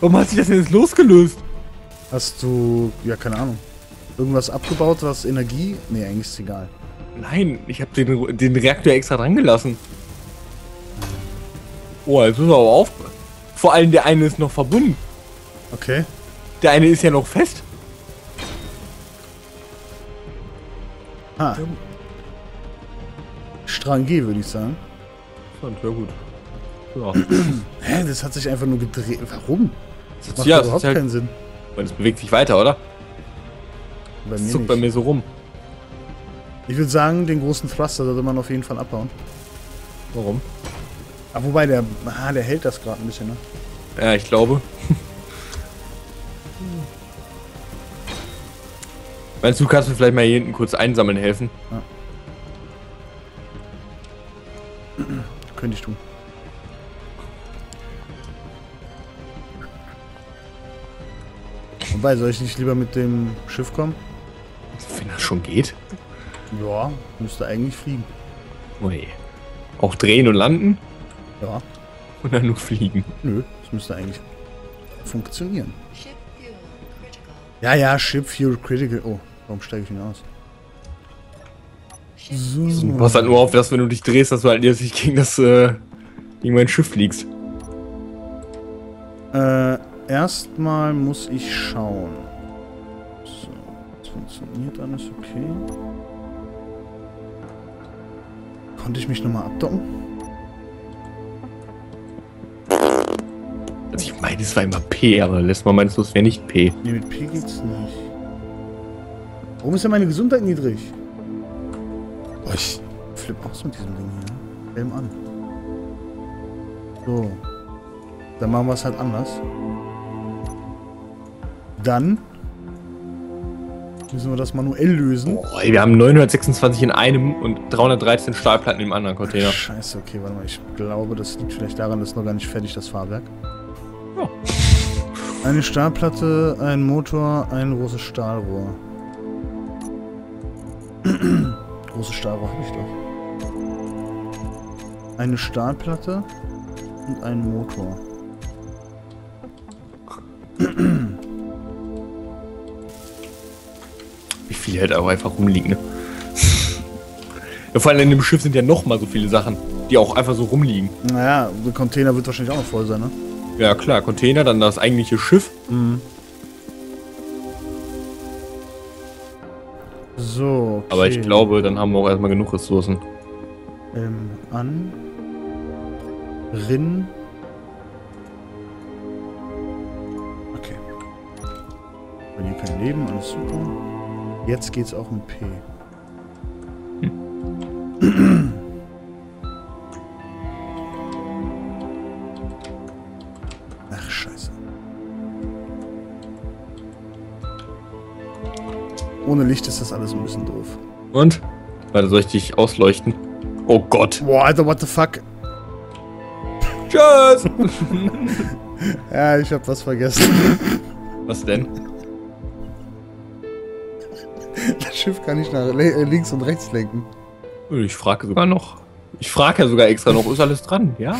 Warum hat sich das denn jetzt losgelöst? Hast du, ja, keine Ahnung, irgendwas abgebaut, was Energie? Nee, eigentlich ist es egal. Nein, ich habe den Reaktor extra dran gelassen. Oh, jetzt müssen wir aber auf. Vor allem der eine ist noch verbunden. Okay. Der eine ist ja noch fest. Ha. Strang G, würde ich sagen. Fand ja gut. Ja. Hä, das hat sich einfach nur gedreht. Warum? Das macht ja überhaupt halt keinen Sinn. Weil es bewegt sich weiter, oder? Das zuckt bei mir so rum. Ich würde sagen, den großen Thruster sollte man auf jeden Fall abbauen. Warum? Aber wobei, der hält das gerade ein bisschen, ne? Ja, ich glaube. Meinst du, kannst du vielleicht mal hier hinten kurz einsammeln helfen? Ja. Könnte ich tun. Wobei, soll ich nicht lieber mit dem Schiff kommen? Wenn das schon geht? Ja, müsste eigentlich fliegen. Ui. Auch drehen und landen? Ja. Und dann nur fliegen? Nö, das müsste eigentlich funktionieren. Ja, ja, Ship Fuel Critical. Oh, warum steige ich ihn aus? So. Du passt halt nur auf, dass wenn du dich drehst, dass du halt jetzt nicht gegen mein Schiff fliegst. Erstmal muss ich schauen. So, das funktioniert alles okay. Konnte ich mich nochmal abdocken? Also ich meine, es war immer P, aber letztes Mal meinst du, es wäre nicht P. Nee, mit P geht's nicht. Warum ist denn meine Gesundheit niedrig? Oh, ich flipp aus mit diesem Ding hier. Helm an. So. Dann machen wir es halt anders. Dann müssen wir das manuell lösen. Oh, ey, wir haben 926 in einem und 313 Stahlplatten im anderen Container. Scheiße, okay, warte mal. Ich glaube, das liegt vielleicht daran, dass noch gar nicht fertig das Fahrwerk. Ja. Eine Stahlplatte, ein Motor, ein großes Stahlrohr. Großes Stahlrohr habe ich doch. Eine Stahlplatte und ein Motor. Wie viel halt auch einfach rumliegen, ne? Ja, vor allem in dem Schiff sind ja nochmal so viele Sachen, die auch einfach so rumliegen. Naja, der Container wird wahrscheinlich auch noch voll sein, ne? Ja klar, Container, dann das eigentliche Schiff. Mhm. So, okay. Aber ich glaube, dann haben wir auch erstmal genug Ressourcen. An. Rinn. Okay. Wenn hier kein Leben, alles super. Jetzt geht's auch um P. Hm. Ach, scheiße. Ohne Licht ist das alles ein bisschen doof. Und? Warte, soll ich dich ausleuchten? Oh Gott. Boah, Alter, what the fuck? Tschüss! Ja, ich hab was vergessen. Was denn? Das Schiff kann nicht nach links und rechts lenken. Ich frage sogar noch. Ich frage ja sogar extra noch, ist alles dran? Ja.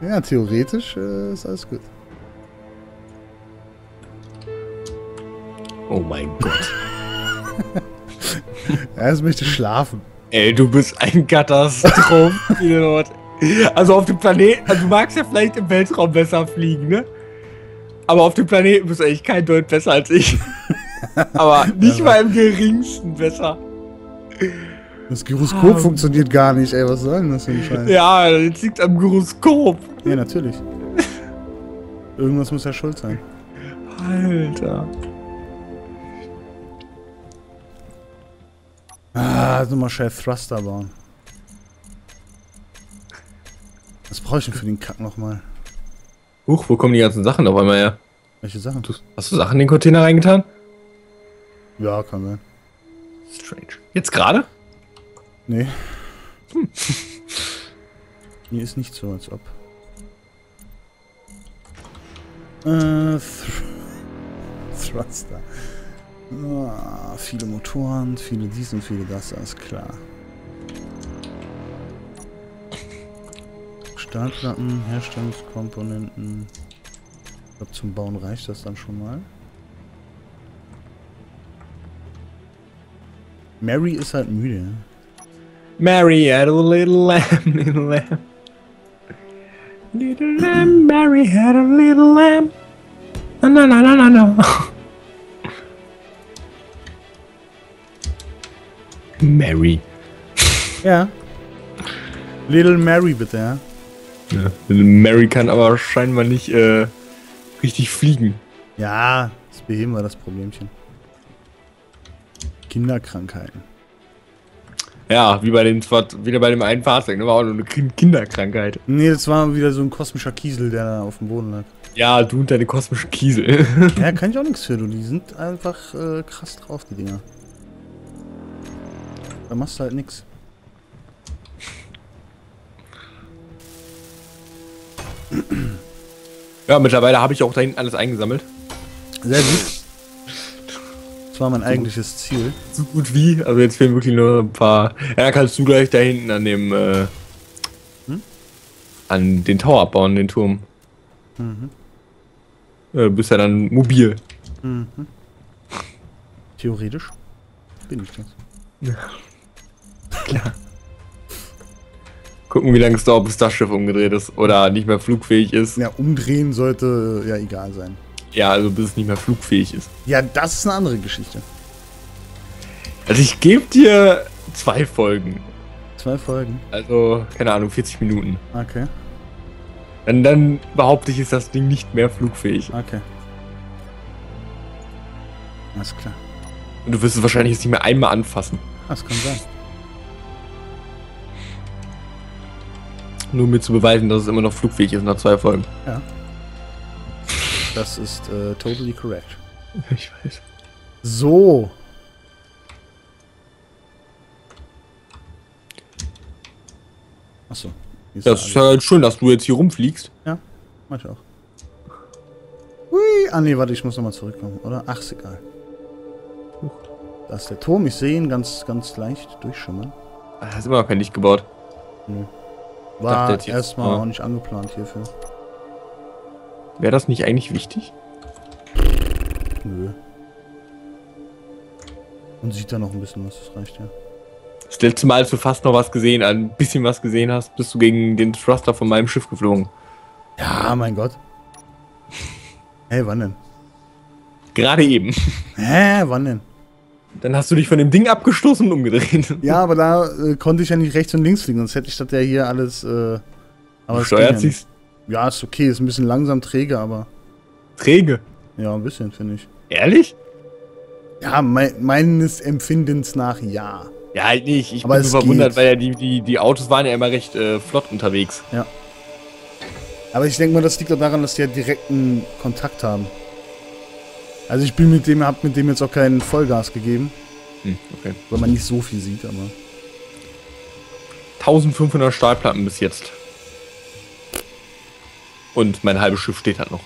Ja, theoretisch ist alles gut. Oh mein Gott. Erst möchte ich schlafen. Ey, du bist ein Katastrophenpilot. Also auf dem Planeten, also du magst ja vielleicht im Weltraum besser fliegen, ne? Aber auf dem Planeten bist du eigentlich kein Deut besser als ich. Aber nicht ja, mal im geringsten besser. Das Gyroskop funktioniert gar nicht, ey, was soll denn das für ein Scheiß? Ja, jetzt liegt am Gyroskop. Ja, natürlich. Irgendwas muss ja schuld sein. Alter. Ah, so mal schnell Thruster bauen. Was brauche ich denn für den Kack nochmal? Huch, wo kommen die ganzen Sachen auf einmal her? Welche Sachen? Hast du Sachen in den Container reingetan? Ja, kann sein. Strange. Jetzt gerade? Nee. Hm. Mir ist nicht so, als ob. Thruster. Oh, viele Motoren, viele dies und viele das, alles klar. Stahlplatten, Herstellungskomponenten. Ich glaube, zum Bauen reicht das dann schon mal. Mary ist halt müde. Mary had a little lamb, little lamb. Little lamb, Mary had a little lamb. No, no, no, no, no, no. Mary. Ja. Little Mary bitte, ja. Ja. Little Mary kann aber scheinbar nicht richtig fliegen. Ja, das beheben wir das Problemchen. Kinderkrankheiten. Ja, wie bei dem, wieder bei dem einen Fahrzeug, ne? War auch nur eine Kinderkrankheit. Nee, das war wieder so ein kosmischer Kiesel, der da auf dem Boden lag. Ja, du und deine kosmischen Kiesel. Ja, kann ich auch nichts für, du. Die sind einfach krass drauf, die Dinger. Da machst du halt nichts. Ja, mittlerweile habe ich auch da hinten alles eingesammelt. Sehr gut. Das war mein eigentliches Ziel. So gut wie, also jetzt fehlen wirklich nur ein paar. Ja, kannst du gleich da hinten an dem, an den Tower abbauen, den Turm. Mhm. Bist ja dann mobil. Mhm. Theoretisch bin ich das. Ja. Klar. Gucken, wie lange es dauert, bis das Schiff umgedreht ist oder nicht mehr flugfähig ist. Ja, umdrehen sollte ja egal sein. Ja, also bis es nicht mehr flugfähig ist. Ja, das ist eine andere Geschichte. Also ich gebe dir 2 Folgen. 2 Folgen? Also, keine Ahnung, 40 Minuten. Okay. Und dann behaupte ich, ist das Ding nicht mehr flugfähig. Okay. Alles klar. Und du wirst es wahrscheinlich jetzt nicht mehr einmal anfassen. Das kann sein. Nur um mir zu beweisen, dass es immer noch flugfähig ist nach 2 Folgen. Ja. Das ist totally correct. Ich weiß. So. Achso. Das ist halt schön, dass du jetzt hier rumfliegst. Ja, mach ich auch. Hui. Ah ne, warte, ich muss nochmal zurückkommen, oder? Ach, ist egal. Da ist der Turm, ich sehe ihn ganz leicht durchschimmern. Hast du immer noch nicht gebaut? Nö. War erstmal auch nicht angeplant hierfür. Wäre das nicht eigentlich wichtig? Nö. Man sieht da noch ein bisschen was, das reicht ja. Das letzte Mal, als du fast noch was gesehen, ein bisschen was gesehen hast, bist du gegen den Thruster von meinem Schiff geflogen. Ja, mein Gott. Hey, wann denn? Gerade eben. Hä, wann denn? Dann hast du dich von dem Ding abgestoßen und umgedreht. Ja, aber da konnte ich ja nicht rechts und links fliegen, sonst hätte ich das ja hier alles... aber steuert sich's? Ja, ist okay, ist ein bisschen langsam träge, aber... Träge? Ja, ein bisschen, finde ich. Ehrlich? Ja, meines Empfindens nach ja. Ja, halt nicht. Ich bin so verwundert, weil ja die Autos waren ja immer recht flott unterwegs. Ja. Aber ich denke mal, das liegt doch daran, dass die ja direkten Kontakt haben. Also ich bin hab mit dem jetzt auch keinen Vollgas gegeben. Hm, okay. Weil man nicht so viel sieht, aber... 1500 Stahlplatten bis jetzt. Und mein halbes Schiff steht halt noch.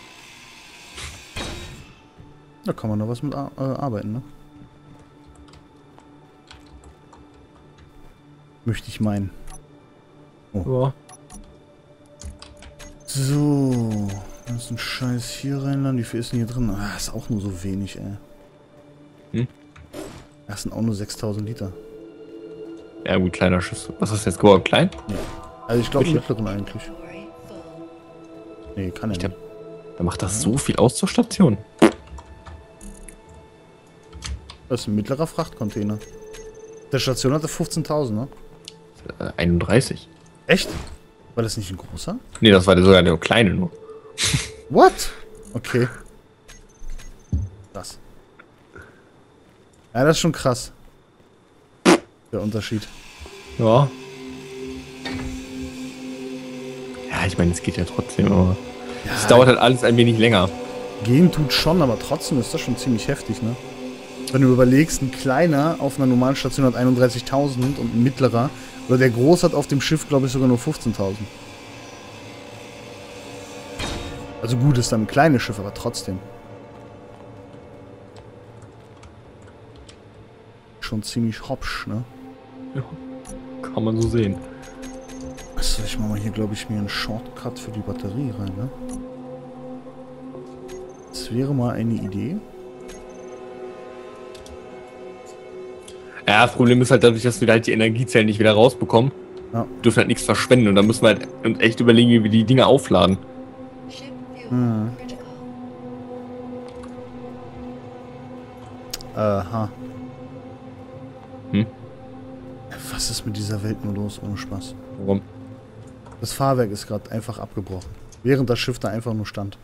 Da kann man noch was mit arbeiten, ne? Möchte ich meinen. Oh. Ja. So. Das ist ein Scheiß hier rein. Wie viel ist denn hier drin? Ah, ist auch nur so wenig, ey. Hm? Das sind auch nur 6000 Liter. Ja gut, kleiner Schiff. Was hast du jetzt geworden? Klein? Ja. Also ich glaube mittleren eigentlich. Nee, kann er nicht. Da macht das so viel aus zur Station. Das ist ein mittlerer Frachtcontainer. Der Station hatte 15.000, ne? 31. Echt? War das nicht ein großer? Nee, das war sogar der kleine nur. What? Okay. Das. Ja, das ist schon krass. Der Unterschied. Ja. Ja, ich meine, es geht ja trotzdem, aber es ja, dauert halt alles ein wenig länger. Gehen tut schon, aber trotzdem ist das schon ziemlich heftig, ne? Wenn du überlegst, ein kleiner auf einer normalen Station hat 31.000 und ein mittlerer, oder der groß hat auf dem Schiff, glaube ich, sogar nur 15.000. Also gut, ist dann ein kleines Schiff, aber trotzdem. Schon ziemlich hopsch, ne? Ja, kann man so sehen. Achso, ich mache mal hier, glaube ich, mir einen Shortcut für die Batterie rein, ne? Das wäre mal eine Idee. Ja, das Problem ist halt dadurch, dass wir halt die Energiezellen nicht wieder rausbekommen. Ja. Wir dürfen halt nichts verschwenden und dann müssen wir halt echt überlegen, wie wir die Dinger aufladen. Hm. Aha. Hm? Was ist mit dieser Welt nur los, ohne Spaß? Warum? Das Fahrwerk ist gerade einfach abgebrochen, während das Schiff da einfach nur stand.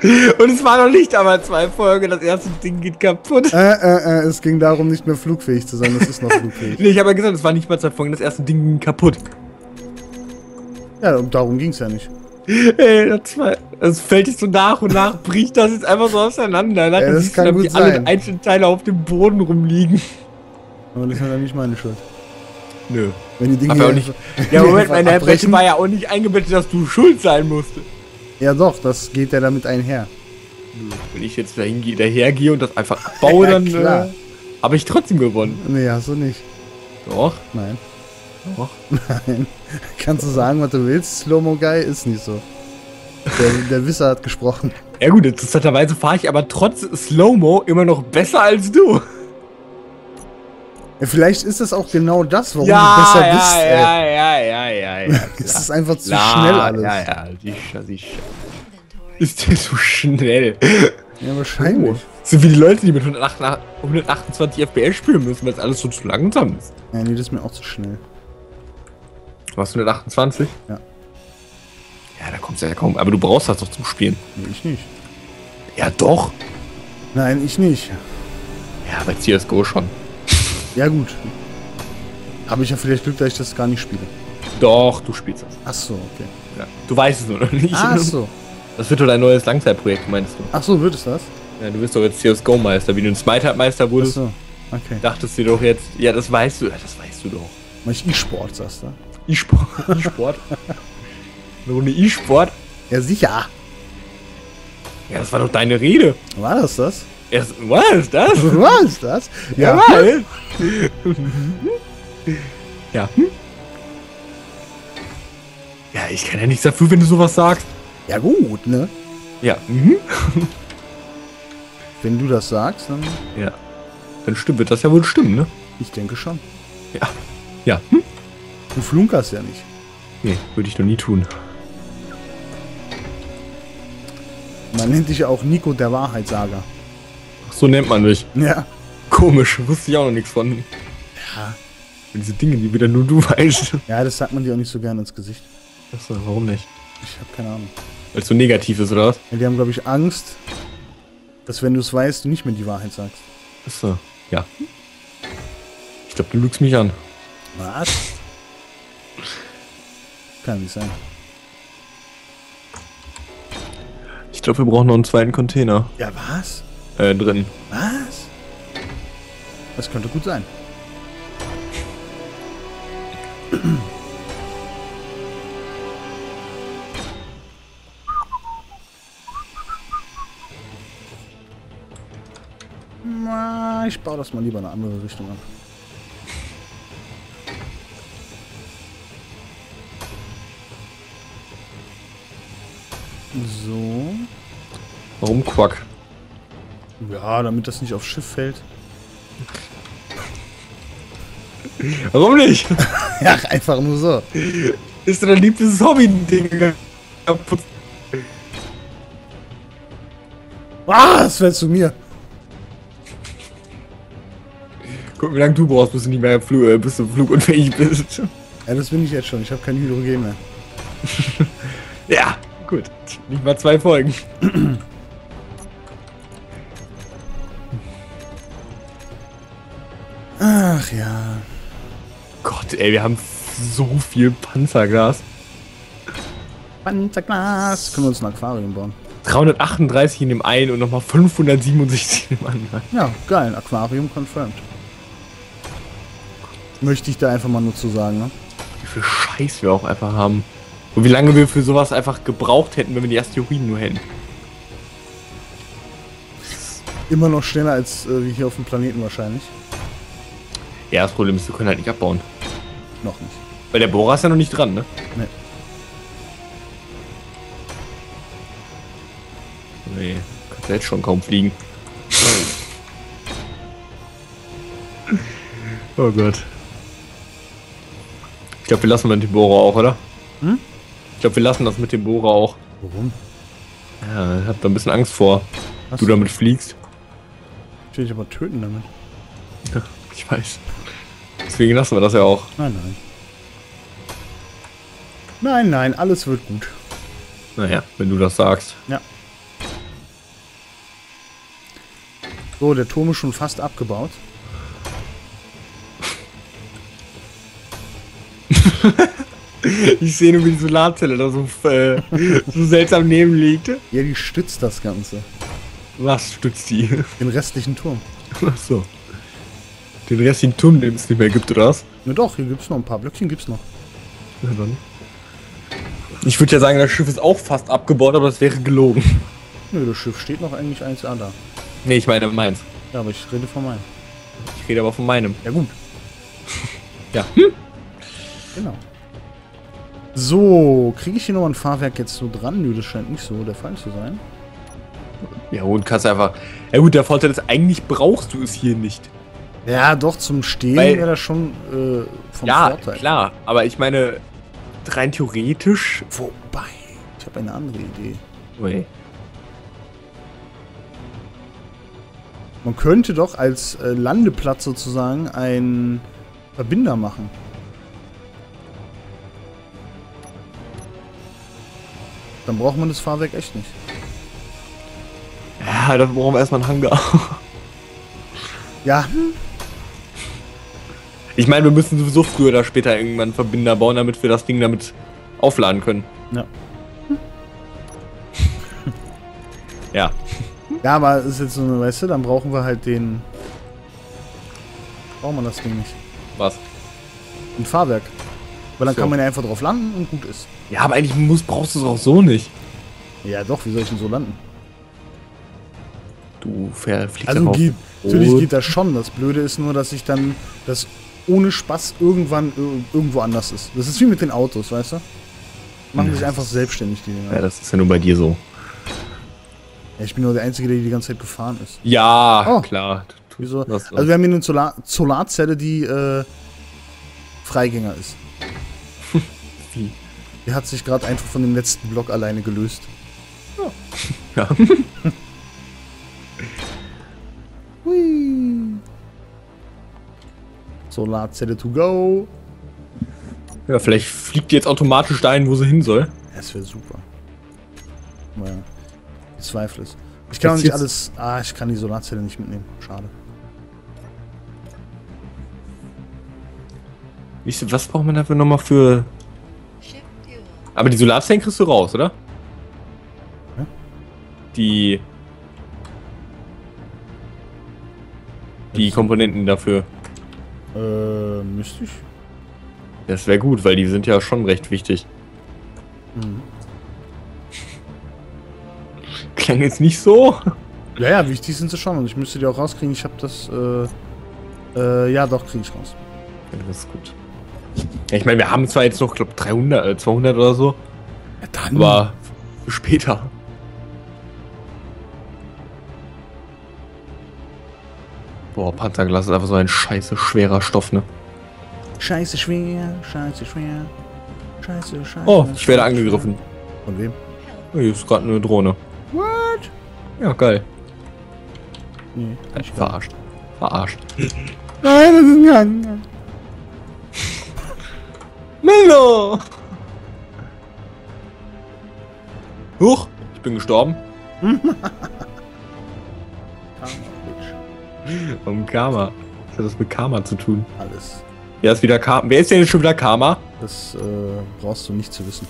Und es war noch nicht einmal 2 Folgen, das erste Ding geht kaputt. Es ging darum, nicht mehr flugfähig zu sein, das ist noch flugfähig. Nee, ich habe ja gesagt, es war nicht mal 2 Folgen, das erste Ding ging kaputt. Ja, und darum ging es ja nicht. Ey, das fällt jetzt so nach und nach, bricht das jetzt einfach so auseinander. Dann das kann gut sein. Alle einzelnen Teile auf dem Boden rumliegen. Aber das ist ja nicht meine Schuld. Nö. Wenn die Dinge ja auch nicht. Ja, Moment, meine Herbrechen war ja auch nicht eingebettet, dass du schuld sein musstest. Ja doch, das geht ja damit einher. Wenn ich jetzt dahergehe und das einfach abbaue, ja, dann habe ich trotzdem gewonnen. Nee, hast du nicht. Doch? Nein. Doch? Nein. Kannst du sagen, was du willst? Slow-Mo Guy ist nicht so. Der Wisser hat gesprochen. Ja gut, interessanterweise fahre ich aber trotz Slow-Mo immer noch besser als du. Ja, vielleicht ist das auch genau das, warum du besser bist. Ja. Es ist einfach zu schnell alles. Ja, sicher. Ist der so schnell? Ja, wahrscheinlich. So wie die Leute, die mit 128 FPS spielen müssen, weil es alles so zu langsam ist. Ja, nee, das ist mir auch zu schnell. Was, 128? Ja. Ja, da kommst du ja kaum. Aber du brauchst das doch zum Spielen. Nee, ich nicht. Ja, doch. Nein, ich nicht. Ja, bei CSGO schon. Ja, gut. Habe ich ja vielleicht Glück, dass ich das gar nicht spiele. Doch, du spielst das. Ach so, okay. Ja. Du weißt es nur noch nicht. Ach so. Das wird doch dein neues Langzeitprojekt, meinst du? Ach so, wird es das? Ja, du bist doch jetzt CSGO-Meister. Wie du ein Smite-Meister wurdest, ach so, okay. Dachtest du doch jetzt, ja, das weißt du doch. Mach ich E-Sport, sagst du? E-Sport? Eine Runde E-Sport? Ja, sicher. Ja, das war doch deine Rede. War das? Ja, was? Das? Was? Das? Ja, was? Ja. Ja, ich kann ja nichts dafür, wenn du sowas sagst. Ja, gut, ne? Ja. Mhm. Wenn du das sagst, dann... Ja. Dann stimmt, wird das ja wohl stimmen, ne? Ich denke schon. Ja. Ja. Hm? Du flunkerst ja nicht. Nee, würde ich doch nie tun. Man nennt dich ja auch Nico der Wahrheitssager. Ach, so nennt man dich. Ja. Komisch, wusste ich auch noch nichts von. Ja. Und diese Dinge, die wieder nur du weißt. Ja, das sagt man dir auch nicht so gerne ins Gesicht. Achso, warum nicht? Ich hab keine Ahnung. Weil es so negativ ist, oder was? Ja, die haben, glaube ich, Angst, dass wenn du es weißt, du nicht mehr die Wahrheit sagst. Achso, ja. Ich glaube, du lügst mich an. Was? Kann nicht sein. Ich glaube, wir brauchen noch einen zweiten Container. Ja, was? Drin. Was? Das könnte gut sein. Ich baue das mal lieber in eine andere Richtung an. So. Warum Quack? Ja, damit das nicht aufs Schiff fällt. Warum nicht? Ja, einfach nur so. Ist dein liebstes Hobby-Ding kaputt? Ah, das fällt zu mir. Guck, wie lange du brauchst, bis du nicht mehr flugunfähig bist. Ja, das bin ich jetzt schon. Ich habe kein Hydrogen mehr. Ja, gut. Nicht mal 2 Folgen. Ach ja. Gott, ey, wir haben so viel Panzerglas. Panzerglas. Können wir uns ein Aquarium bauen. 338 in dem einen und nochmal 567 in dem anderen. Ja, geil. Aquarium confirmed. Möchte ich da einfach mal nur zu sagen, ne? Wie viel Scheiß wir auch einfach haben. Und wie lange wir für sowas einfach gebraucht hätten, wenn wir die Asteroiden nur hätten. Immer noch schneller als wie hier auf dem Planeten wahrscheinlich. Ja, das Problem ist, wir können halt nicht abbauen. Noch nicht. Weil der Bohrer ist ja noch nicht dran, ne? Ne. Nee, kannst du jetzt schon kaum fliegen. Oh Gott. Ich glaube, wir lassen mit dem Bohrer auch, oder? Hm? Ich glaube, wir lassen das mit dem Bohrer auch. Warum? Ja, ich hab da ein bisschen Angst vor. Was? Du damit fliegst. Ich will dich aber töten damit. Ja, ich weiß. Deswegen lassen wir das ja auch. Nein, nein. Nein, nein, alles wird gut. Naja, wenn du das sagst. Ja. So, der Turm ist schon fast abgebaut. Ich sehe nur, wie die Solarzelle da so, so seltsam neben liegt. Ja, die stützt das Ganze. Was stützt die? Den restlichen Turm. Ach so. Den restlichen Turm, den es nicht mehr gibt, oder was? Na doch, hier gibt es noch ein paar Blöckchen, gibt's noch. Na dann. Ich würde ja sagen, das Schiff ist auch fast abgebaut, aber das wäre gelogen. Nö, das Schiff steht noch eigentlich 1A da. Ne, ich meine meins. Ja, aber ich rede von meinem. Ich rede aber von meinem. Ja gut. Ja. Hm? Genau. So, kriege ich hier noch ein Fahrwerk jetzt so dran? Nö, das scheint nicht so der Fall zu sein. Ja und kannst einfach... Ja gut, der Vorteil ist, eigentlich brauchst du es hier nicht. Ja doch, zum Stehen wäre das schon vom Vorteil. Ja, klar, aber ich meine... rein theoretisch... Wobei, ich habe eine andere Idee. Okay. Man könnte doch als Landeplatz sozusagen einen Verbinder machen. Dann braucht man das Fahrwerk echt nicht. Ja, dafür brauchen wir erstmal einen Hangar. Ja. Ich meine, wir müssen sowieso früher oder später irgendwann einen Verbinder bauen, damit wir das Ding damit aufladen können. Ja. Ja. Ja, aber ist jetzt so eine, weißt du, dann brauchen wir halt den... Brauchen wir das Ding nicht. Was? Ein Fahrwerk. Weil dann kann man ja einfach drauf landen und gut ist. Ja, aber eigentlich brauchst du es auch so nicht. Ja doch, wie soll ich denn so landen? Du verfliegst also geht, natürlich geht das schon. Das Blöde ist nur, dass ich dann das ohne Spaß irgendwann irgendwo anders ist. Das ist wie mit den Autos, weißt du? Machen sich einfach selbstständig die Dinger. Ja, das ist ja nur bei dir so. Ja, ich bin nur der Einzige, der die ganze Zeit gefahren ist. Ja, klar. Wieso? Also wir haben hier eine Solarzelle, die Freigänger ist. Wie? Die hat sich gerade einfach von dem letzten Block alleine gelöst. Oh. Ja. Hui. Solarzelle to go. Ja, vielleicht fliegt die jetzt automatisch dahin, wo sie hin soll. Das wäre super. Naja. Zweifel ist. Ich kann auch nicht alles. Ah, ich kann die Solarzelle nicht mitnehmen. Schade. Was braucht man dafür nochmal für. Aber die Solarzellen kriegst du raus, oder? Ja. Die Komponenten dafür. Müsste ich? Das wäre gut, weil die sind ja schon recht wichtig. Mhm. Klang jetzt nicht so. Ja, ja, wichtig sind sie schon und ich müsste die auch rauskriegen. Ich habe das, ja doch, kriege ich raus. Ja, das ist gut. Ja, ich meine, wir haben zwar jetzt noch, glaube 300, 200 oder so. Ja, dann. Aber später. Boah, Panzerglas ist einfach so ein scheiße schwerer Stoff, ne? Scheiße schwer, scheiße schwer, scheiße, scheiße. Oh, ich werde angegriffen. Von wem? Oh, hier ist gerade eine Drohne. What? Ja, geil. Nee, nicht verarscht. Verarscht. Nein, das ist ein Milo! Huch, ich bin gestorben. Warum Karma? Was hat das mit Karma zu tun? Alles. Wer ist denn jetzt schon wieder Karma? Das brauchst du nicht zu wissen.